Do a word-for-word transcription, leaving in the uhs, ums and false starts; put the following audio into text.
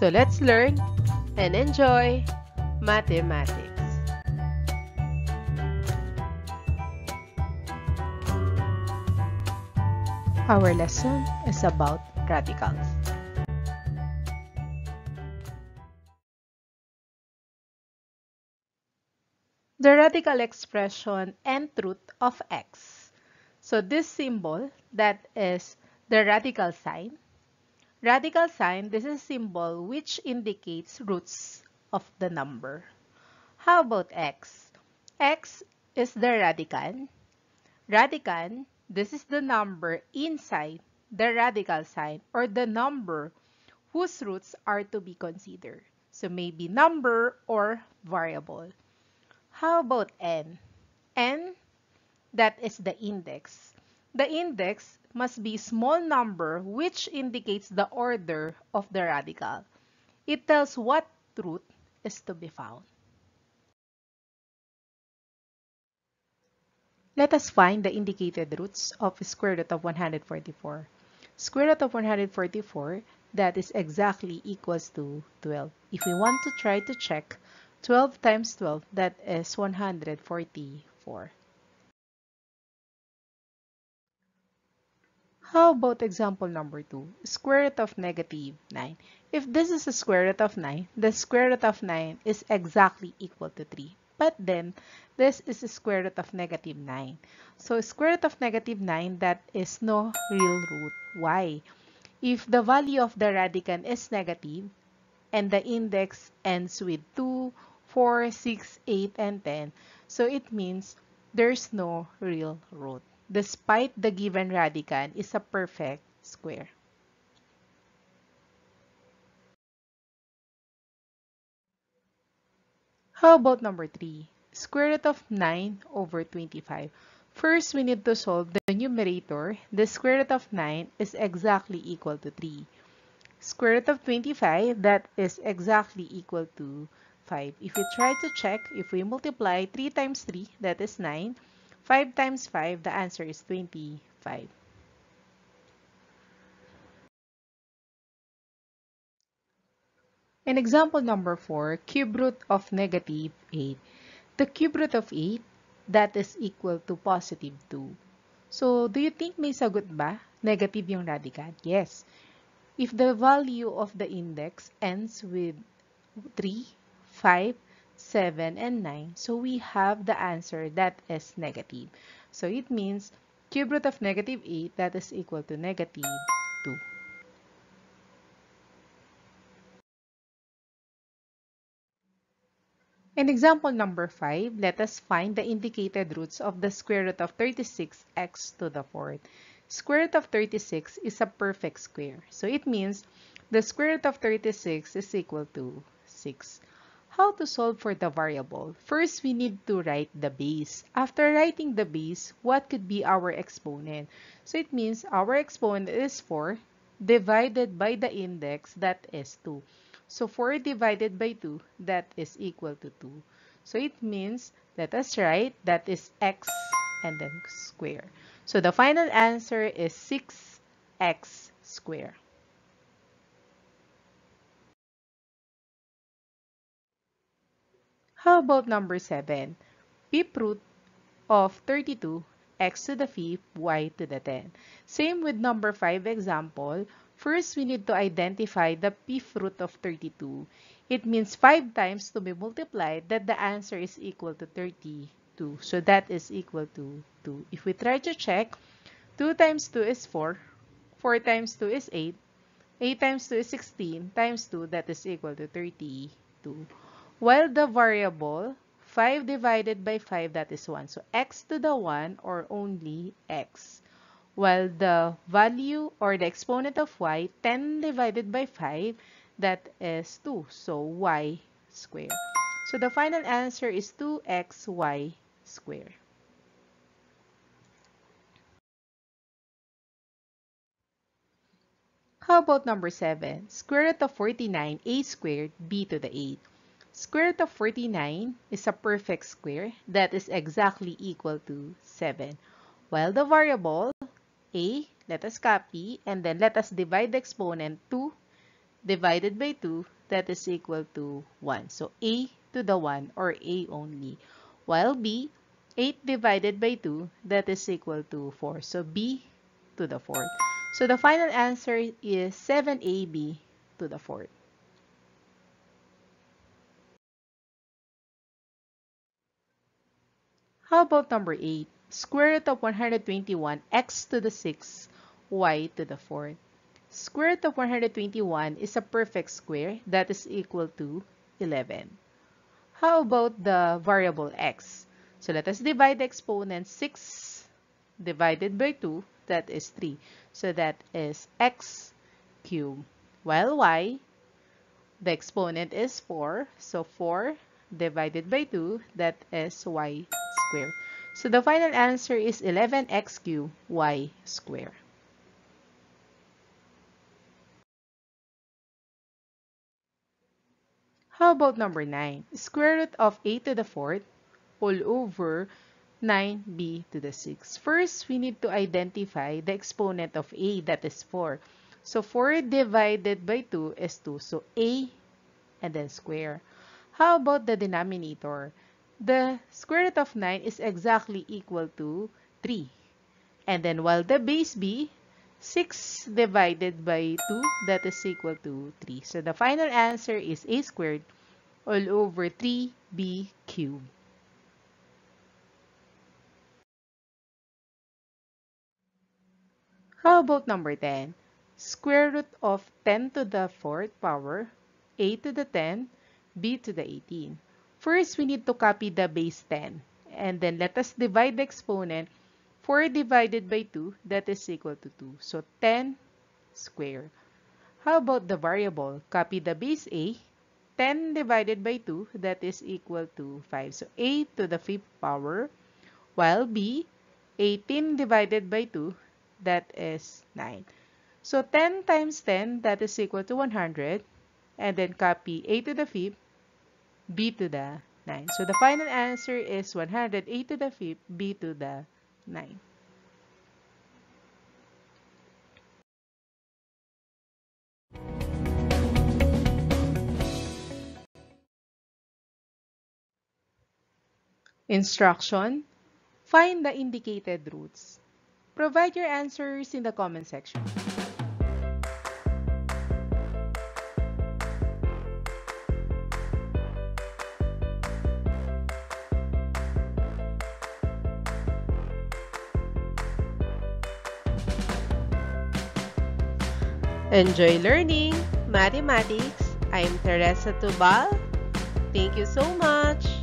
So let's learn and enjoy mathematics. Our lesson is about radicals. The radical expression and root of x. So this symbol, that is the radical sign. Radical sign, this is a symbol which indicates roots of the number. How about x? X is the radicand. Radicand, this is the number inside the radical sign, or the number whose roots are to be considered. So maybe number or variable. How about n? N, that is the index. The index must be small number which indicates the order of the radical. It tells what root is to be found. Let us find the indicated roots of square root of one hundred forty-four. Square root of one hundred forty-four, that is exactly equals to twelve. If we want to try to check twelve times twelve, that is one hundred forty-four. How about example number two? Square root of negative nine. If this is a square root of nine, the square root of nine is exactly equal to three. But then, this is a square root of negative nine. So, square root of negative nine, that is no real root. Why? If the value of the radicand is negative, and the index ends with two, four, six, eight, and ten, so it means there's no real root. Despite the given radicand is a perfect square. How about number three? Square root of nine over twenty-five. First, we need to solve the numerator. The square root of nine is exactly equal to three. Square root of twenty-five, that is exactly equal to five. If we try to check, if we multiply three times three, that is nine. five times five, the answer is twenty-five. In example number four, cube root of negative eight. The cube root of eight, that is equal to positive two. So, do you think may sagot ba? Negative yung radicand? Yes. If the value of the index ends with three, five, seven, and nine, so we have the answer that is negative. So it means cube root of negative eight, that is equal to negative two. In example number five, let us find the indicated roots of the square root of thirty-six x to the fourth. Square root of thirty-six is a perfect square. So it means the square root of thirty-six is equal to six. How to solve for the variable? First, we need to write the base. After writing the base, what could be our exponent? So it means our exponent is four divided by the index, that is two. So four divided by two, that is equal to two. So it means, let us write, that is x and then square. So the final answer is six x square. How about number seven? Fifth root of thirty-two, x to the fifth, y to the ten. Same with number five example. First, we need to identify the fifth root of thirty-two. It means five times to be multiplied, that the answer is equal to thirty-two. So that is equal to two. If we try to check, two times two is four, four times two is eight, eight times two is sixteen, times two, that is equal to thirty-two. While the variable, five divided by five, that is one. So, x to the one, or only x. While the value or the exponent of y, ten divided by five, that is two. So, y squared. So, the final answer is two x y squared. How about number seven? Square root of forty-nine, a squared, b to the eighth. Square root of forty-nine is a perfect square, that is exactly equal to seven. While the variable, a, let us copy, and then let us divide the exponent, two divided by two that is equal to one. So a to the one or a only. While b, eight divided by two that is equal to four. So b to the fourth. So the final answer is seven a b to the fourth. How about number eight? Square root of one hundred twenty-one, x to the sixth, y to the fourth. Square root of one hundred twenty-one is a perfect square that is equal to eleven. How about the variable x? So let us divide the exponent six divided by two, that is three. So that is x cubed. While y, the exponent is four. So four divided by two, that is y squared. So the final answer is eleven x cubed y squared. How about number nine? Square root of a to the fourth all over nine b to the sixth. First, we need to identify the exponent of a, that is four. So four divided by two is two. So a and then square. How about the denominator? The square root of nine is exactly equal to three. And then while the base b, six divided by two, that is equal to three. So the final answer is a squared all over three b cubed. How about number ten? Square root of ten to the fourth power, a to the ten, b to the eighteen. First, we need to copy the base ten. And then let us divide the exponent. four divided by two, that is equal to two. So ten squared. How about the variable? Copy the base a. ten divided by two, that is equal to five. So a to the fifth power. While b, eighteen divided by two, that is nine. So ten times ten, that is equal to one hundred. And then copy a to the fifth. B to the nine. So the final answer is one hundred a to the fifth, b to the nine. Instruction: find the indicated roots. Provide your answers in the comment section. Enjoy learning mathematics. I'm Teresa Tubal. Thank you so much.